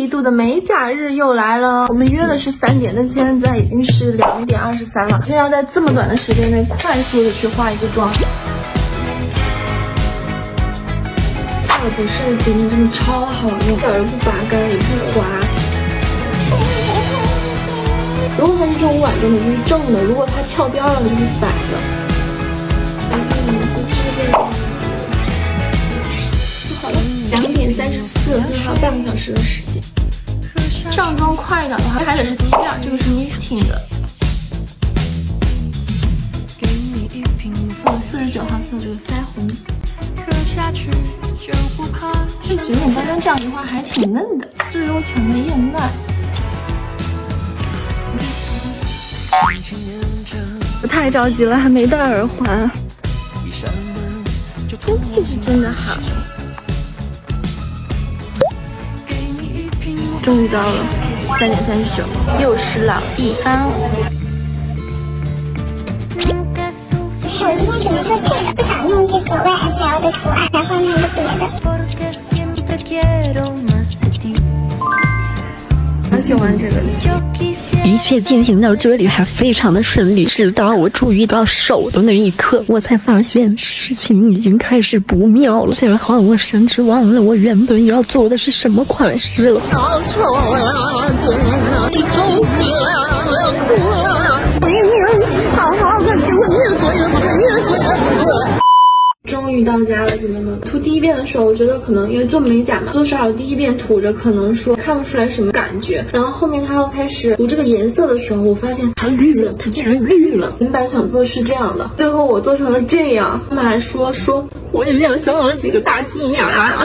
一度的美甲日又来了，我们约的是3点，但现在已经是2:23了。现在要在这么短的时间内快速的去化一个妆，效果设计真的超好用，一点不拔干也不滑。如果它是正午晚妆的，就是正的；如果它翘边了，就是反的。就好了。 2:34，就是还有半个小时的时间。上妆快一点的话，还得是起点，这个是 Nysting 的。49号色这个腮红，这紧紧单单这样的话还挺嫩的，最优层的燕麦。我太着急了，还没戴耳环。天气是真的好。 终于到了，3:39，又是老地方。我用整个这个，不想用这个 YSL 的图案，然后弄个别的。很喜欢这个。一切进行到这里还非常的顺利，直到我注意到手的那一刻，我才发现事情已经开始不妙了。最后我甚至忘了我原本要做的是什么款式了。好丑啊！你终极了，我要哭了！好好的，给我越过越过越过越过。 终于到家了，姐妹们。涂第一遍的时候，我觉得可能因为做美甲嘛，多多少少第一遍涂着可能说看不出来什么感觉。然后后面它要开始涂这个颜色的时候，我发现它绿了，它竟然绿了。原版小哥是这样的，最后我做成了这样。他们还说我也想要这个大金牙。